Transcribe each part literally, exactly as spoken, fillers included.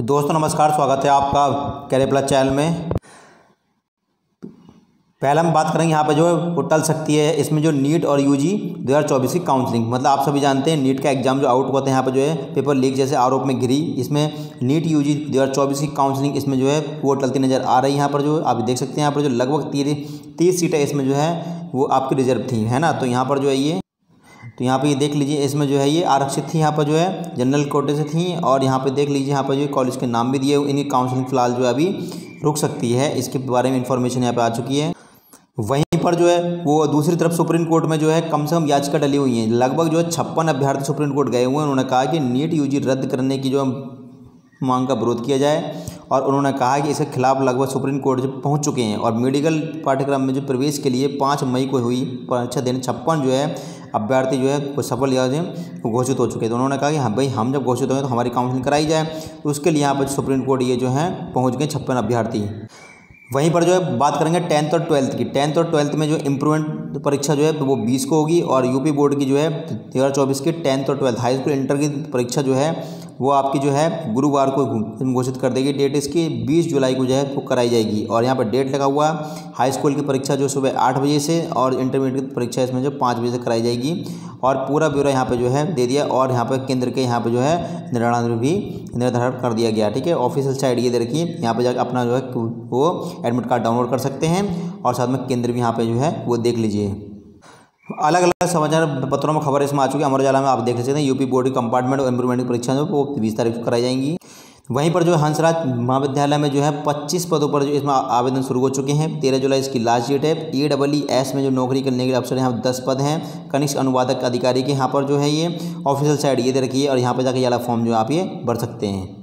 दोस्तों नमस्कार, स्वागत है आपका करियर प्लस चैनल में। पहले हम बात करेंगे यहाँ पे जो है वो टल सकती है, इसमें जो नीट और यूजी दो हज़ार चौबीस की काउंसलिंग। मतलब आप सभी जानते हैं नीट का एग्जाम जो आउट हुआ था, यहाँ पे जो है पेपर लीक जैसे आरोप में घिरी। इसमें नीट यूजी दो हज़ार चौबीस की काउंसलिंग इसमें जो है वो टलती नज़र आ रही है। यहाँ पर जो आप देख सकते हैं यहाँ पर जो लगभग तीस सीटें इसमें जो है वो आपकी रिजर्व थी, है ना। तो यहाँ पर जो है ये तो यहाँ पे ये देख लीजिए, इसमें जो है ये आरक्षित थी, यहाँ पर जो है जनरल कोटे से थी। और यहाँ पे देख लीजिए, यहाँ पर जो कॉलेज के नाम भी दिए हुए। इनकी काउंसलिंग फ़िलहाल जो है अभी रुक सकती है, इसके बारे में इन्फॉर्मेशन यहाँ पे आ चुकी है। वहीं पर जो है वो दूसरी तरफ सुप्रीम कोर्ट में जो है कम से कम याचिका डली हुई है। लगभग जो है छप्पन अभ्यर्थी सुप्रीम कोर्ट गए हुए हैं। उन्होंने कहा कि नीट यूजी रद्द करने की जो मांग का विरोध किया जाए, और उन्होंने कहा कि इसके खिलाफ लगभग सुप्रीम कोर्ट जो पहुंच चुके हैं। और मेडिकल पाठ्यक्रम में जो प्रवेश के लिए पाँच मई को हुई परीक्षा देने छप्पन जो है अभ्यर्थी जो है वो सफल या वो घोषित हो चुके थे। उन्होंने कहा कि हाँ भाई, हम जब घोषित होंगे तो हमारी काउंसलिंग कराई जाए। उसके लिए यहाँ पर सुप्रीम कोर्ट ये जो है पहुँच गए छप्पन अभ्यर्थी। वहीं पर जो है बात करेंगे टेंथ और ट्वेल्थ की। टेंथ और ट्वेल्थ में जो इम्प्रूवमेंट परीक्षा जो है वो बीस को होगी, और यूपी बोर्ड की जो है दो हज़ार चौबीस की टेंथ और ट्वेल्थ हाई स्कूल इंटर की परीक्षा जो है वो आपकी जो है गुरुवार को घोषित कर देगी। डेट इसकी बीस जुलाई को जो है वो कराई जाएगी। और यहाँ पर डेट लगा हुआ हाई स्कूल की परीक्षा जो सुबह आठ बजे से, और इंटरमीडिएट की परीक्षा इसमें जो पाँच बजे से कराई जाएगी। और पूरा ब्यौरा यहाँ पे जो है दे दिया, और यहाँ पर केंद्र के यहाँ पे जो है निर्णय भी निर्धारित कर दिया गया। ठीक है, ऑफिशियल साइट ये दे रखी है, यहाँ पर जाकर अपना जो है वो एडमिट कार्ड डाउनलोड कर सकते हैं। और साथ में केंद्र भी यहाँ पर जो है वो देख लीजिए। अलग अलग समाचार पत्रों में खबर इसमें आ चुकी है। अमर उजाला में आप देख सकते हैं यूपी बोर्ड की कंपार्टमेंट और इम्प्रूवमेंट की परीक्षा जो वो बीस तारीख को कराई जाएंगी। वहीं पर जो हंसराज महाविद्यालय में जो है पच्चीस पदों पर जो इसमें आवेदन शुरू हो चुके हैं। तेरह जुलाई इसकी लास्ट डेट है। ई डब्ल्यू एस में जो नौकरी करने के लिए अवसर यहाँ दस पद हैं कनिष्ठ अनुवादक अधिकारी के। यहाँ पर जो है ये ऑफिशियल साइट ये दे रखी है, और यहाँ पर जाकर ये फॉर्म जो आप ये भर सकते हैं।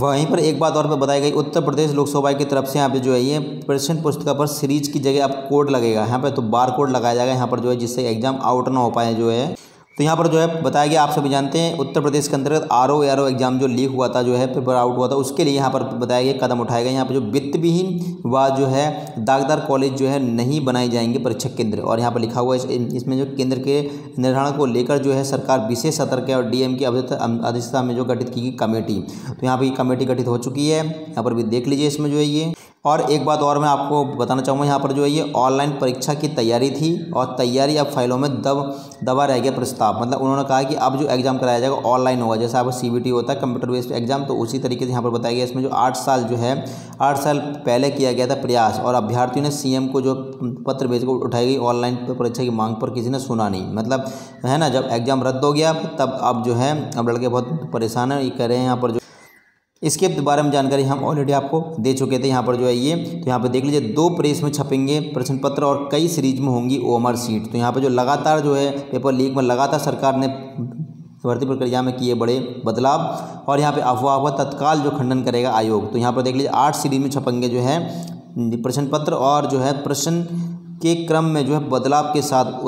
वहीं पर एक बात और पर बताई गई, उत्तर प्रदेश लोकसभा की तरफ से यहाँ पे जो है ये प्रश्न पुस्तिका पर सीरीज की जगह अब कोड लगेगा। यहाँ पे तो बार कोड लगाया जाएगा यहाँ पर जो है, जिससे एग्जाम आउट ना हो पाए जो है। तो यहाँ पर जो है बताया गया, आप सभी जानते हैं उत्तर प्रदेश के अंतर्गत आरओए आरओ एग्जाम जो लीक हुआ था जो है पेपर आउट हुआ था, उसके लिए यहाँ पर बताया गया कदम उठाया गया। यहाँ पर जो वित्त विहीन व जो है दागदार कॉलेज जो है नहीं बनाए जाएंगे परीक्षा केंद्र। और यहाँ पर लिखा हुआ है इसमें जो केंद्र के निर्धारण को लेकर जो है सरकार विशेष सतर्क है, और डीएम की अध्यक्षता में जो गठित की गई कमेटी। तो यहाँ पर ये कमेटी गठित हो चुकी है, यहाँ पर भी देख लीजिए इसमें जो है ये। और एक बात और मैं आपको बताना चाहूँगा, यहाँ पर जो है ये ऑनलाइन परीक्षा की तैयारी थी, और तैयारी अब फाइलों में दब दबा रह गया प्रस्ताव। मतलब उन्होंने कहा कि अब जो एग्ज़ाम कराया जाएगा ऑनलाइन होगा, जैसा आप सीबीटी होता है कंप्यूटर बेस्ड एग्जाम, तो उसी तरीके से यहाँ पर बताया गया। इसमें जो आठ साल जो है आठ साल पहले किया गया था प्रयास, और अभ्यर्थियों ने सीएम को जो पत्र भेजकर उठाई गई ऑनलाइन परीक्षा की मांग पर किसी ने सुना नहीं। मतलब है ना, जब एग्ज़ाम रद्द हो गया तब अब जो है अब लड़के बहुत परेशान हैं, ये कह रहे हैं। यहाँ पर जो इसके बारे में जानकारी हम ऑलरेडी आपको दे चुके थे। यहाँ पर जो है ये तो यहाँ पर देख लीजिए, दो प्रेस में छपेंगे प्रश्न पत्र, और कई सीरीज में होंगी ओएमआर सीट। तो यहाँ पर जो लगातार जो है पेपर लीक में लगातार सरकार ने भर्ती प्रक्रिया में किए बड़े बदलाव, और यहाँ पे अफवाह हुआ तत्काल जो खंडन करेगा आयोग। तो यहाँ पर देख लीजिए, आठ सीरीज में छपेंगे जो है प्रश्न पत्र, और जो है प्रश्न के क्रम में जो है बदलाव के साथ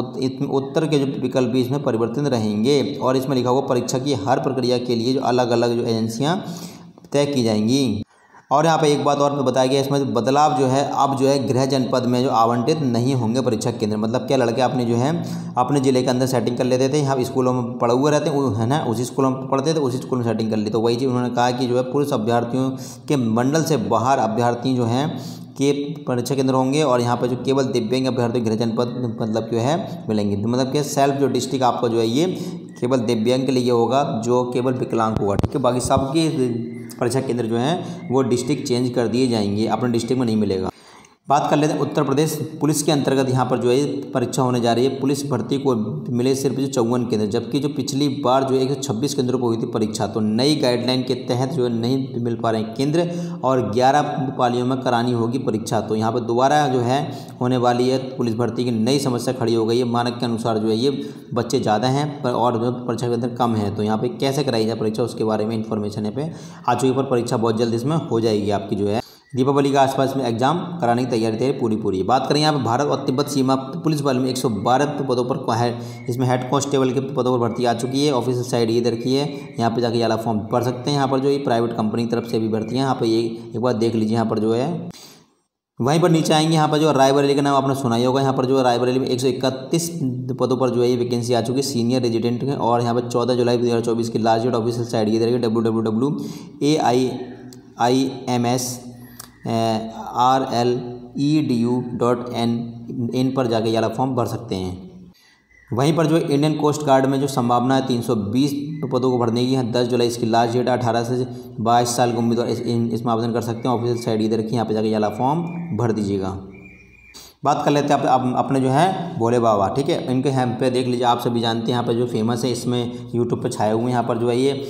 उत्तर के जो विकल्प भी इसमें परिवर्तित रहेंगे। और इसमें लिखा हुआ परीक्षा की हर प्रक्रिया के लिए जो अलग अलग जो एजेंसियाँ तय की जाएंगी। और यहाँ पे एक बात और बताया गया, इसमें बदलाव जो है अब जो है गृह जनपद में जो आवंटित नहीं होंगे परीक्षा केंद्र। मतलब क्या, लड़के अपने जो है अपने ज़िले के अंदर सेटिंग कर लेते थे, यहाँ स्कूलों में पढ़े हुए रहते हैं, है ना, उसी स्कूलों में पढ़ते थे, उसी स्कूल में सेटिंग कर ली। तो वही चीज़ उन्होंने कहा कि जो है पुरुष अभ्यर्थियों के मंडल से बाहर अभ्यर्थी जो हैं के परीक्षा केंद्र होंगे, और यहाँ पर जो केवल दिव्यांग अभ्यर्थी गृह जनपद मतलब जो है मिलेंगे। मतलब कि सेल्फ जो डिस्ट्रिक्ट आपका जो है ये केवल दिव्यांग के लिए होगा, जो केवल विकलांग होगा। ठीक है, बाकी सबके परीक्षा केंद्र जो हैं वो डिस्ट्रिक्ट चेंज कर दिए जाएंगे, अपने डिस्ट्रिक्ट में नहीं मिलेगा। बात कर लेते हैं उत्तर प्रदेश पुलिस के अंतर्गत यहाँ पर जो है परीक्षा होने जा रही है। पुलिस भर्ती को मिले सिर्फ जो चौवन केंद्र, जबकि जो पिछली बार जो एक सौ छब्बीस केंद्रों को हुई थी परीक्षा। तो नई गाइडलाइन के तहत जो है नहीं मिल पा रहे हैं केंद्र, और ग्यारह पालियों में करानी होगी परीक्षा। तो यहाँ पर दोबारा जो है होने वाली है पुलिस भर्ती की नई समस्या खड़ी हो गई है। मानक के अनुसार जो है ये बच्चे ज़्यादा हैं और जो परीक्षा केंद्र कम है, तो यहाँ पर कैसे कराई जाए परीक्षा उसके बारे में इन्फॉर्मेशन है पे आ चुकी। पर परीक्षा बहुत जल्द इसमें हो जाएगी, आपकी जो है दीपावली के आसपास में एग्जाम कराने की तैयारी तैयारी पूरी पूरी। बात करें यहाँ पर भारत और तिब्बत सीमा पुलिस बल में एक सौ बारह पदों पर है, इसमें हेड कांस्टेबल के पदों पर भर्ती आ चुकी है। ऑफिशियल साइड ये रखी है, यहाँ पे जाके ये फॉर्म भर सकते हैं। यहाँ पर जो ये प्राइवेट कंपनी की तरफ से भी भर्ती है, यहाँ पर ये एक बार देख लीजिए। यहाँ पर जो है वहीं पर नीचे आएंगे, यहाँ पर जो रायबरेली का नाम आपने सुना ही होगा। यहाँ पर जो रायबरेली में एक सौ इकतीस पदों पर जो है ये वैकेंसी आ चुकी है सीनियर रेजिडेंट में। और यहाँ पर चौदह जुलाई दो हज़ार चौबीस की लास्ट डेट ऑफिशियल साइट ये रहेगी W W W A I I M S R L E D U dot N in पर जाके ये फॉर्म भर सकते हैं। वहीं पर जो इंडियन कोस्ट गार्ड में जो संभावना है तीन सौ बीस पदों को भरने की है। दस जुलाई इसकी लास्ट डेट। अठारह से बाईस साल के उम्मीदवार इस, इसमें आवेदन कर सकते हैं। ऑफिशियल साइट ये रखिए, यहाँ पे जाके ये फॉर्म भर दीजिएगा। बात कर लेते हैं आप, आप अपने जो है भोले बाबा, ठीक है, इनके यहाँ पे देख लीजिए, आप सभी जानते हैं यहाँ पे जो फेमस है, इसमें यूट्यूब पर छाए हुए हैं। यहाँ पर जो है ये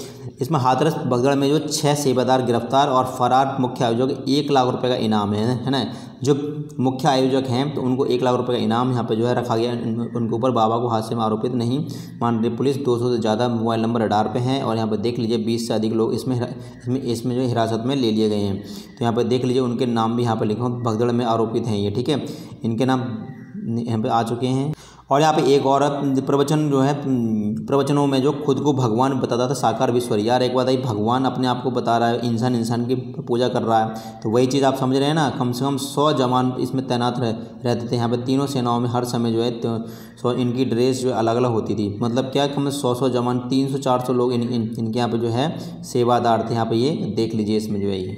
इसमें हाथरस बगड़ में जो छः सेवादार गिरफ्तार और फरार मुख्य आयोजक एक लाख रुपए का इनाम है, है ना। जो मुख्य आयोजक हैं तो उनको एक लाख रुपए का इनाम यहाँ पे जो है रखा गया। उनके ऊपर बाबा को हादसे में आरोपित नहीं मान रही पुलिस। दो सौ से ज़्यादा मोबाइल नंबर रडार पे हैं। और यहाँ पे देख लीजिए बीस से अधिक लोग इसमें इसमें इसमें जो हिरासत में ले लिए गए हैं। तो यहाँ पे देख लीजिए उनके नाम भी यहाँ पर लिखे हैं, भगदड़ में आरोपित हैं ये, ठीक है, इनके नाम यहाँ पे आ चुके हैं। और यहाँ पे एक और प्रवचन जो है, प्रवचनों में जो खुद को भगवान बताता था साकार विश्व यार, एक बात आई भगवान अपने आप को बता रहा है, इंसान इंसान की पूजा कर रहा है। तो वही चीज़ आप समझ रहे हैं ना, कम से कम सौ जवान इसमें तैनात रह, रहते थे। यहाँ पे तीनों सेनाओं में हर समय जो है सौ इनकी ड्रेस जो अलग अलग होती थी। मतलब क्या, कम सौ सौ जवान, तीन सौ चार सौ लोग इन, इन, इनके यहाँ पर जो है सेवादार थे। यहाँ पर ये देख लीजिए इसमें जो है ये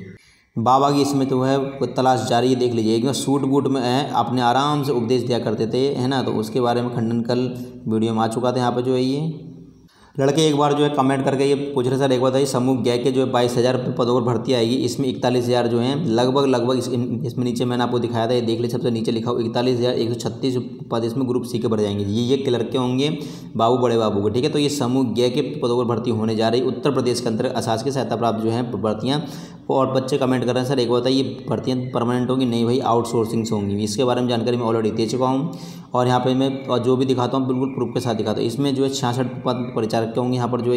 बाबा की इसमें तो है तलाश जारी है। देख लीजिए एक सूट बूट में है, आपने आराम से उपदेश दिया करते थे, है ना। तो उसके बारे में खंडन कल वीडियो में आ चुका था। यहाँ पर जो है ये लड़के एक बार जो है कमेंट करके ये पूछ रहे सर, एक बात है समूह गै के जो है बाईस हज़ार पदों पर भर्ती आएगी, इसमें इकतालीस हज़ार जो है लगभग लगभग इस, इसमें नीचे मैंने आपको दिखाया था, ये देख लीजिए सबसे नीचे लिखा हो इकतालीस हज़ार एक सौ छत्तीस पद इसमें ग्रुप सी के भर जाएंगे। ये ये क्लर के होंगे बाबू बड़े बाबू के, ठीक है। तो ये समूह गै के पदों पर भर्ती होने जा रही उत्तर प्रदेश के अंतर्गत असास की सहायता प्राप्त जो है भर्तियाँ। और बच्चे कमेंट कर रहे हैं सर एक बात है ये भर्तियाँ परमानेंट होंगी? नहीं भाई, आउटसोर्सिंग से होंगी। इसके बारे में जानकारी मैं ऑलरेडी दे चुका हूँ। और यहाँ पे मैं और जो भी दिखाता हूँ बिल्कुल प्रूफ के साथ दिखाता हूँ। इसमें जो है छियासठ पद परिचारक के होंगे। यहाँ पर जो है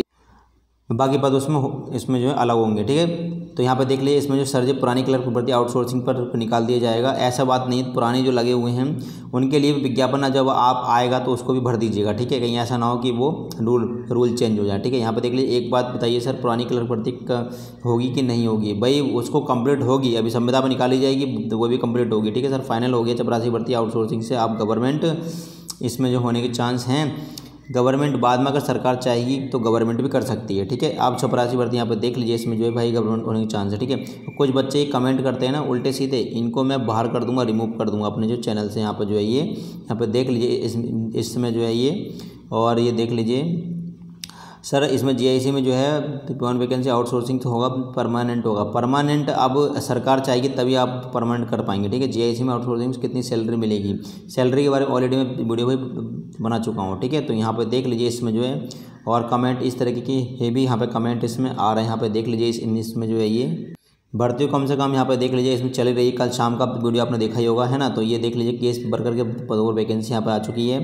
बाकी पद उसमें इसमें जो है अलग होंगे, ठीक है। तो यहाँ पे देख लीजिए इसमें जो सर जी पुरानी क्लर्क भर्ती आउटसोर्सिंग पर निकाल दिया जाएगा। ऐसा बात नहीं, पुराने जो लगे हुए हैं उनके लिए विज्ञापन जब आप आएगा तो उसको भी भर दीजिएगा, ठीक है। कहीं ऐसा ना हो कि वो रूल रूल चेंज हो जाए, ठीक है। यहाँ पे देख लीजिए एक बात बताइए सर, पुरानी क्लर्क भर्ती होगी कि नहीं होगी? भाई उसको कंप्लीट होगी, अभी संविदा पर निकाली जाएगी, वो भी कंप्लीट होगी, ठीक है सर। फाइनल हो गया चपरासी भर्ती आउटसोर्सिंग से, आप गवर्नमेंट इसमें जो होने के चांस हैं। गवर्नमेंट बाद में अगर सरकार चाहेगी तो गवर्नमेंट भी कर सकती है, ठीक है। आप चपरासी भर्ती यहाँ पर देख लीजिए, इसमें जो है भाई गवर्नमेंट होने के चांस है, ठीक है। कुछ बच्चे कमेंट करते हैं ना उल्टे सीधे, इनको मैं बाहर कर दूंगा, रिमूव कर दूंगा अपने जो चैनल से। यहाँ पर जो है ये यहाँ पर देख लीजिए इस इसमें जो है ये, और ये देख लीजिए सर इसमें जीआईसी में जो है वन वैकेंसी आउटसोर्सिंग तो होगा, परमानेंट होगा। परमानेंट अब सरकार चाहेगी तभी आप परमानेंट कर पाएंगे, ठीक है। जीआईसी में आउटसोर्सिंग कितनी सैलरी मिलेगी, सैलरी के बारे में ऑलरेडी मैं वीडियो भी बना चुका हूँ, ठीक है। तो यहाँ पे देख लीजिए इसमें जो है और कमेंट इस तरीके की है भी यहाँ पे कमेंट इसमें आ रहे हैं। यहाँ पे देख लीजिए इसमें जो है ये भर्ती कम से कम यहाँ पे देख लीजिए इसमें चली रही, कल शाम का वीडियो आपने देखा ही होगा, है ना। तो ये देख लीजिए केस वर्कर के पदों पर वैकेंसी यहाँ पर आ चुकी है,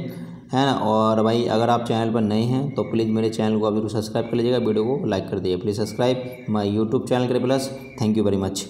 है ना। और भाई अगर आप चैनल पर नए हैं तो प्लीज़ मेरे चैनल को आप जरूर सब्सक्राइब कर लीजिएगा, वीडियो को लाइक कर दीजिए, please subscribe my YouTube channel career plus. Thank you very much.